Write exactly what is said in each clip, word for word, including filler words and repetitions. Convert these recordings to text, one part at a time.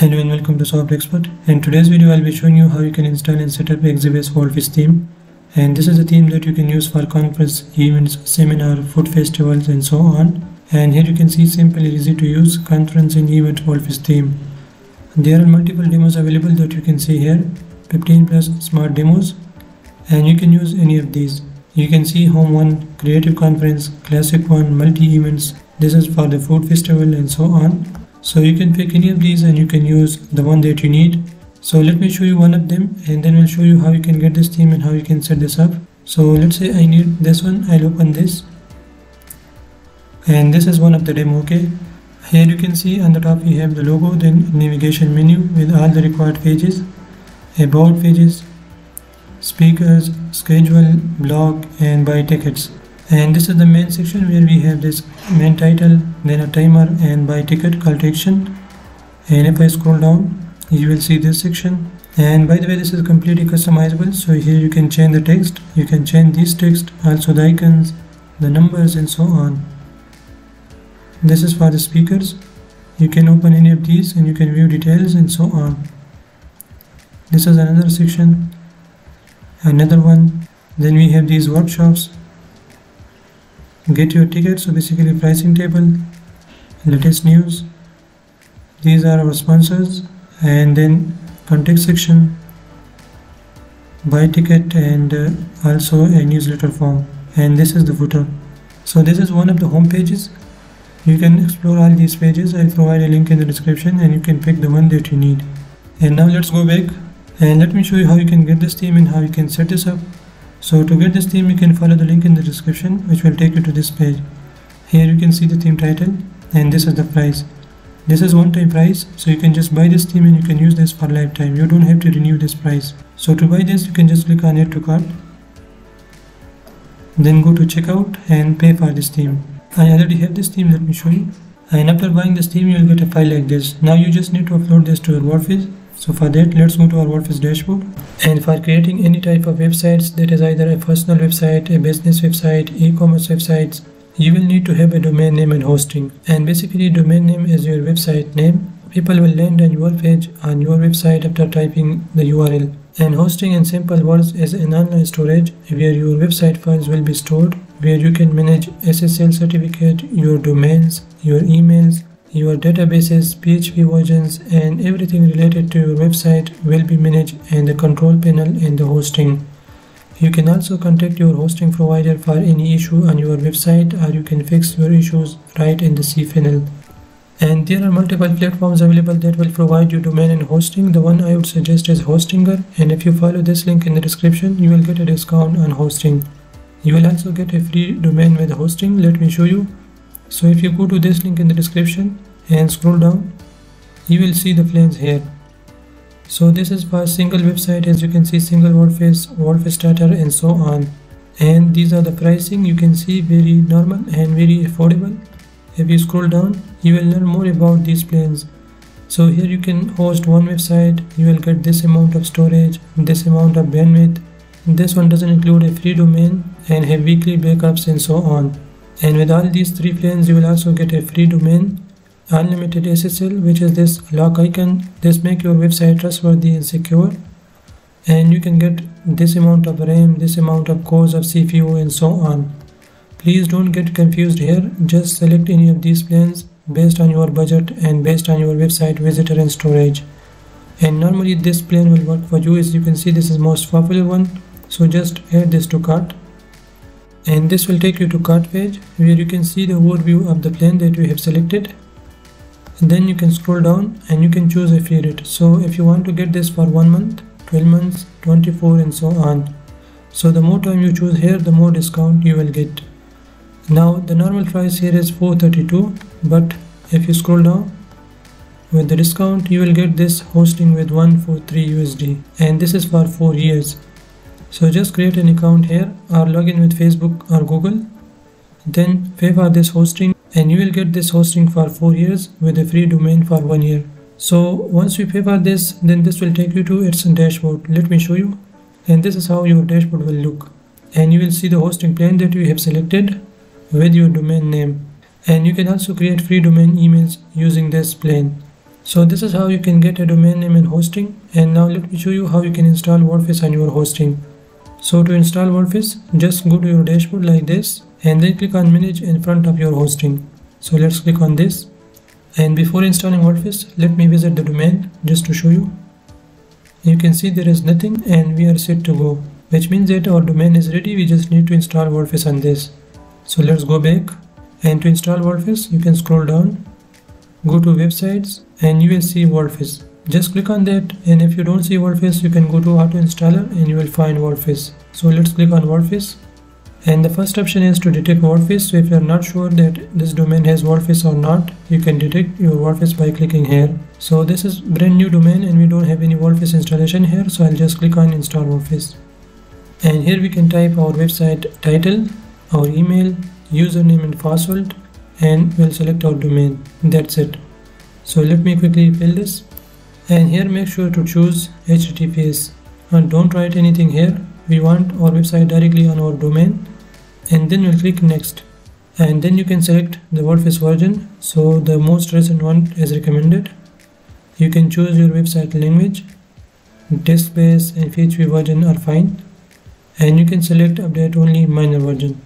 Hello and welcome to Soft Expert. In today's video I'll be showing you how you can install and set up Exhibz for office theme, and this is the theme that you can use for conference, events, seminar, food festivals and so on. And here you can see simple and easy to use conference and event office theme. There are multiple demos available that you can see here, fifteen plus smart demos, and you can use any of these. You can see home one, creative conference, classic one, multi events, this is for the food festival and so on. So you can pick any of these and you can use the one that you need. So let me show you one of them and then we'll show you how you can get this theme and how you can set this up. So let's say I need this one, I'll open this. And this is one of the demo, okay. Here you can see on the top you have the logo, then navigation menu with all the required pages, about pages, speakers, schedule, blog and buy tickets. And this is the main section where we have this main title, then a timer and buy ticket call to action. And if I scroll down, you will see this section. And by the way, this is completely customizable. So here you can change the text, you can change this text, also the icons, the numbers and so on. This is for the speakers. You can open any of these and you can view details and so on. This is another section, another one. Then we have these workshops, get your tickets, so basically pricing table, latest news, these are our sponsors, and then contact section, buy ticket, and uh, also a newsletter form, and this is the footer. So this is one of the home pages. You can explore all these pages. I'll provide a link in the description and you can pick the one that you need. And now let's go back and let me show you how you can get this theme and how you can set this up. So to get this theme you can follow the link in the description, which will take you to this page. Here you can see the theme title and this is the price. This is one time price, so you can just buy this theme and you can use this for lifetime. You don't have to renew this price. So to buy this you can just click on add to cart, then go to checkout and pay for this theme. I already have this theme, let me show you. And after buying this theme you will get a file like this. Now you just need to upload this to your WordPress. So for that, let's go to our WordPress dashboard. And for creating any type of websites, that is either a personal website, a business website, e-commerce websites, you will need to have a domain name and hosting. And basically domain name is your website name. People will land on your page on your website after typing the U R L. And hosting in simple words is an online storage where your website files will be stored, where you can manage S S L certificate, your domains, your emails, your databases, P H P versions, and everything related to your website will be managed in the control panel and the hosting. You can also contact your hosting provider for any issue on your website, or you can fix your issues right in the C panel. And there are multiple platforms available that will provide you domain and hosting. The one I would suggest is Hostinger, and if you follow this link in the description, you will get a discount on hosting. You will also get a free domain with hosting. Let me show you. So if you go to this link in the description and scroll down, you will see the plans here. So this is for single website, as you can see, single WordPress, WordPress starter and so on. And these are the pricing, you can see very normal and very affordable. If you scroll down, you will learn more about these plans. So here you can host one website, you will get this amount of storage, this amount of bandwidth. This one doesn't include a free domain and have weekly backups and so on. And with all these three plans you will also get a free domain, unlimited S S L, which is this lock icon. This makes your website trustworthy and secure. And you can get this amount of RAM, this amount of cores of C P U and so on. Please don't get confused here. Just select any of these plans based on your budget and based on your website visitor and storage. And normally this plan will work for you. As you can see, this is most popular one. So just add this to cart. And this will take you to cart page where you can see the overview of the plan that you have selected. And then you can scroll down and you can choose a free rate. So if you want to get this for one month, twelve months, twenty-four and so on. So the more time you choose here, the more discount you will get. Now the normal price here is four hundred thirty-two dollars, but if you scroll down, with the discount you will get this hosting with one hundred forty-three U S D, and this is for four years. So just create an account here or log in with Facebook or Google, then pay for this hosting and you will get this hosting for four years with a free domain for one year. So once you pay for this, then this will take you to its dashboard. Let me show you. And this is how your dashboard will look. And you will see the hosting plan that you have selected with your domain name. And you can also create free domain emails using this plan. So this is how you can get a domain name and hosting. And now let me show you how you can install WordPress on your hosting. So to install WordPress, just go to your dashboard like this and then click on manage in front of your hosting. So let's click on this. And before installing WordPress, let me visit the domain just to show you. You can see there is nothing and we are set to go, which means that our domain is ready. We just need to install WordPress on this. So let's go back, and to install WordPress, you can scroll down, go to websites, and you will see WordPress. Just click on that, and if you don't see WordPress, you can go to auto installer and you will find WordPress. So let's click on WordPress. And the first option is to detect WordPress. So if you are not sure that this domain has WordPress or not, you can detect your WordPress by clicking here. So this is brand new domain and we don't have any WordPress installation here, so I'll just click on install WordPress. And here we can type our website title, our email, username and password, and we'll select our domain. That's it. So let me quickly fill this, and here make sure to choose H T T P S, and don't write anything here. We want our website directly on our domain. And then you'll click next, and then you can select the WordPress version, so the most recent one is recommended. You can choose your website language, disk-based and P H P version are fine, and you can select update only minor version,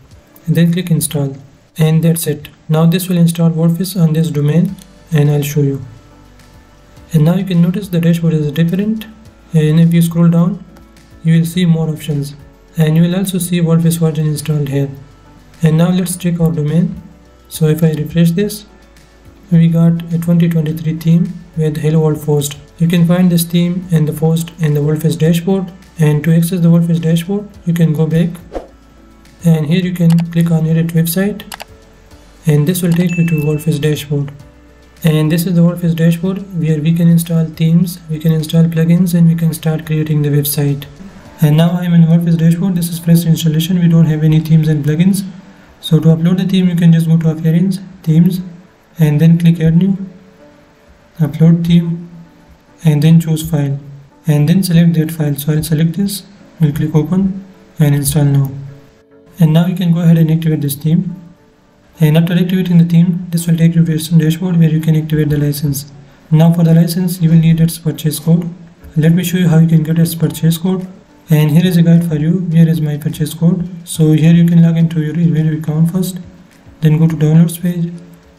and then click install, and that's it. Now this will install WordPress on this domain, and I'll show you. And now you can notice the dashboard is different, and if you scroll down, you will see more options. And you will also see WordPress version installed here. And now let's check our domain. So if I refresh this, we got a twenty twenty-three theme with Hello World Post. You can find this theme and the post in the WordPress dashboard. And to access the WordPress dashboard, you can go back. And here you can click on edit website. And this will take you to WordPress dashboard. And this is the WordPress dashboard where we can install themes, we can install plugins, and we can start creating the website. And now I am in WordPress dashboard. This is fresh installation. We don't have any themes and plugins. So to upload the theme, you can just go to Appearance, Themes, and then click Add New, Upload Theme, and then choose File, and then select that file. So I'll select this. We'll click Open and Install Now. And now you can go ahead and activate this theme. And after activating the theme, this will take you to some dashboard where you can activate the license. Now for the license, you will need its purchase code. Let me show you how you can get its purchase code. And here is a guide for you. Here is my purchase code. So here you can log into your Elementor account first, then go to downloads page,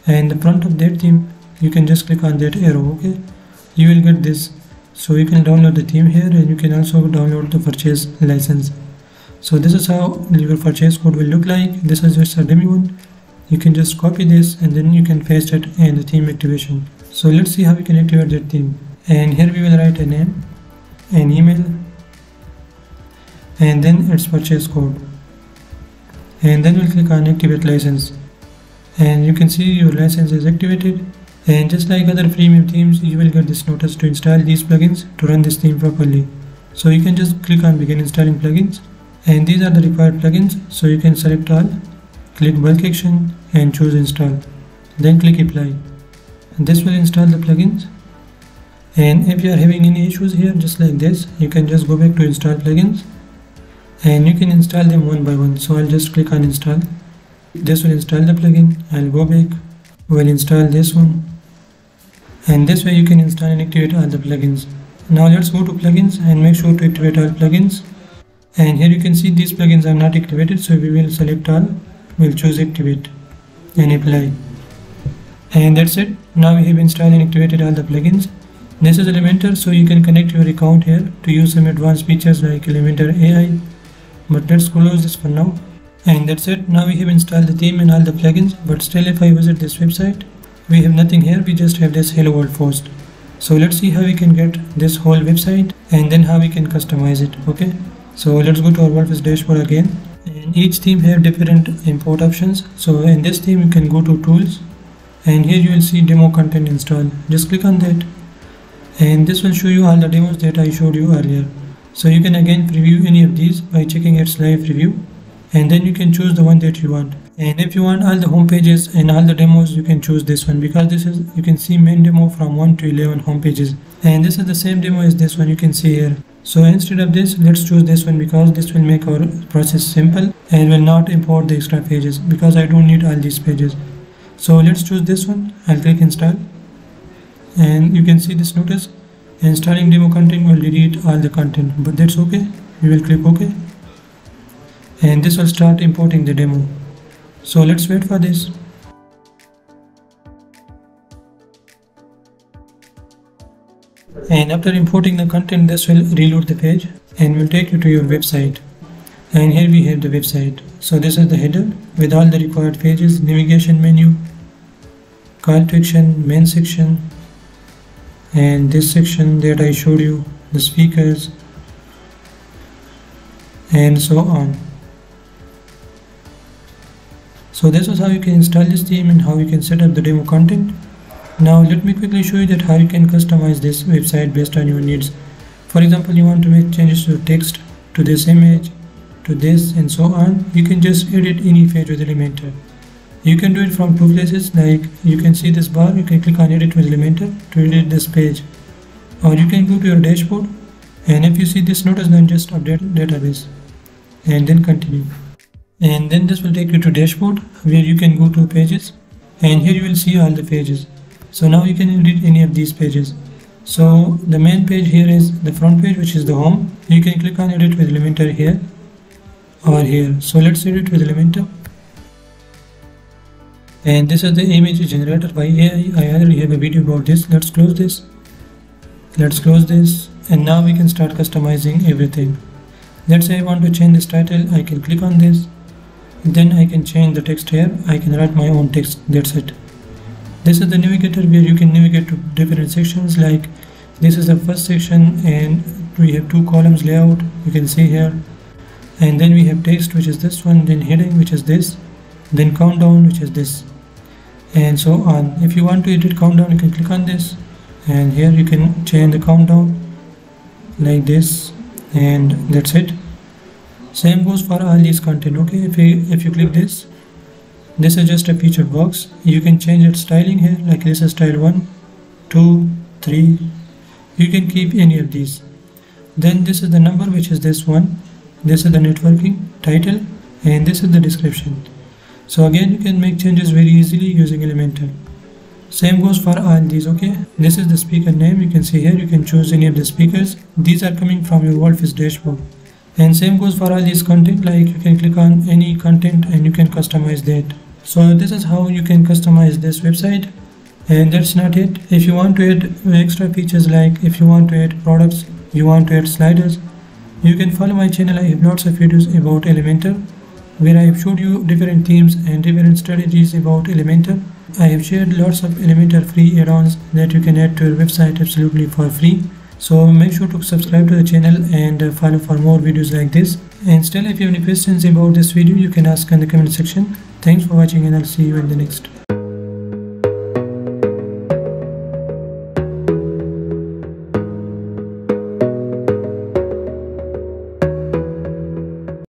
and the front of that theme you can just click on that arrow. Okay, you will get this. So you can download the theme here, and you can also download the purchase license. So this is how your purchase code will look like. This is just a demo one. You can just copy this and then you can paste it in the theme activation. So let's see how we can activate that theme. And here we will write a name, an email, and then its purchase code, and then we'll click on activate license, and you can see your license is activated. And just like other premium themes, you will get this notice to install these plugins to run this theme properly. So you can just click on begin installing plugins, and these are the required plugins. So you can select all, click bulk action and choose install, then click apply, and this will install the plugins. And if you are having any issues here, just like this, you can just go back to install plugins, and you can install them one by one. So I'll just click on install. This will install the plugin. I'll go back, we'll install this one, and this way you can install and activate all the plugins. Now let's go to plugins and make sure to activate all plugins. And here you can see these plugins are not activated, so we will select all, we'll choose activate and apply, and that's it. Now we have installed and activated all the plugins. This is Elementor, so you can connect your account here to use some advanced features like Elementor A I. But let's close this for now, and that's it. Now we have installed the theme and all the plugins, but still if I visit this website, we have nothing here. We just have this Hello World post. So let's see how we can get this whole website and then how we can customize it. Okay, so let's go to our WordPress dashboard again, and each theme have different import options. So in this theme you can go to tools, and here you will see demo content install. Just click on that, and this will show you all the demos that I showed you earlier. So you can again preview any of these by checking its live review, and then you can choose the one that you want. And if you want all the home pages and all the demos, you can choose this one, because this is, you can see main demo from one to eleven home pages, and this is the same demo as this one you can see here. So instead of this, let's choose this one, because this will make our process simple and will not import the extra pages, because I don't need all these pages. So let's choose this one. I'll click install, and you can see this notice, installing demo content will delete all the content, but that's okay. We will click OK, and this will start importing the demo. So let's wait for this. And after importing the content, this will reload the page and will take you to your website. And here we have the website. So this is the header with all the required pages, navigation menu, call to action, main section, and this section that I showed you, the speakers, and so on. So this is how you can install this theme and how you can set up the demo content. Now let me quickly show you that how you can customize this website based on your needs. For example, you want to make changes to text, to this image, to this, and so on. You can just edit any page with Elementor. You can do it from two places, like you can see this bar, you can click on edit with Elementor to edit this page, or you can go to your dashboard, and if you see this notice, then just update database and then continue, and then this will take you to dashboard where you can go to pages, and here you will see all the pages. So now you can edit any of these pages. So the main page here is the front page, which is the home. You can click on edit with Elementor here or here. So let's edit with Elementor. And this is the image generator by A I. I already have a video about this. Let's close this. Let's close this. And now we can start customizing everything. Let's say I want to change this title. I can click on this. Then I can change the text here. I can write my own text. That's it. This is the navigator where you can navigate to different sections, like this is the first section and we have two columns layout, you can see here, and then we have text, which is this one, then heading, which is this, then countdown, which is this, and so on. If you want to edit countdown, you can click on this, and here you can change the countdown like this, and that's it. Same goes for all these content. Okay, if you, if you click this, this is just a feature box. You can change its styling here, like this is style one, two, three. You can keep any of these. Then this is the number, which is this one. This is the networking title, and this is the description. So again, you can make changes very easily using Elementor. Same goes for all these. Okay, this is the speaker name. You can see here, you can choose any of the speakers. These are coming from your WordPress dashboard. And same goes for all these content, like you can click on any content and you can customize that. So this is how you can customize this website, and that's not it. If you want to add extra features, like if you want to add products, you want to add sliders, you can follow my channel. I have lots of videos about Elementor where I have showed you different themes and different strategies about Elementor. I have shared lots of Elementor free add-ons that you can add to your website absolutely for free. So make sure to subscribe to the channel and follow for more videos like this. And still, if you have any questions about this video, you can ask in the comment section. Thanks for watching, and I'll see you in the next.